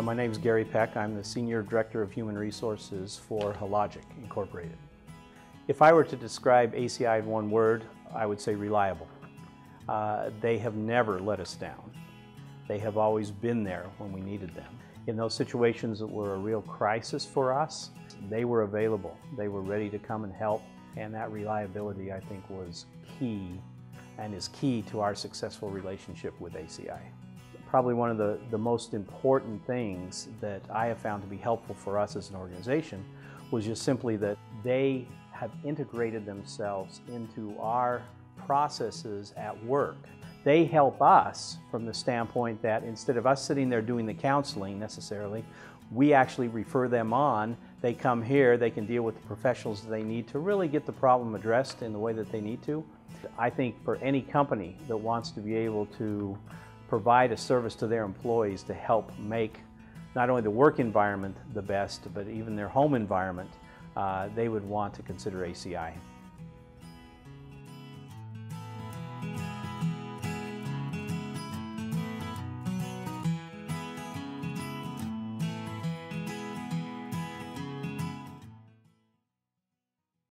My name is Gary Peck. I'm the Senior Director of Human Resources for Hologic Incorporated. If I were to describe ACI in one word, I would say reliable. They have never let us down. They have always been there when we needed them. In those situations that were a real crisis for us, they were available. They were ready to come and help, and that reliability, I think, was key and is key to our successful relationship with ACI. Probably one of the most important things that I have found to be helpful for us as an organization was just simply that they have integrated themselves into our processes at work. They help us from the standpoint that instead of us sitting there doing the counseling necessarily, we actually refer them on. They come here, they can deal with the professionals they need to really get the problem addressed in the way that they need to. I think for any company that wants to be able to provide a service to their employees to help make not only the work environment the best, but even their home environment, they would want to consider ACI.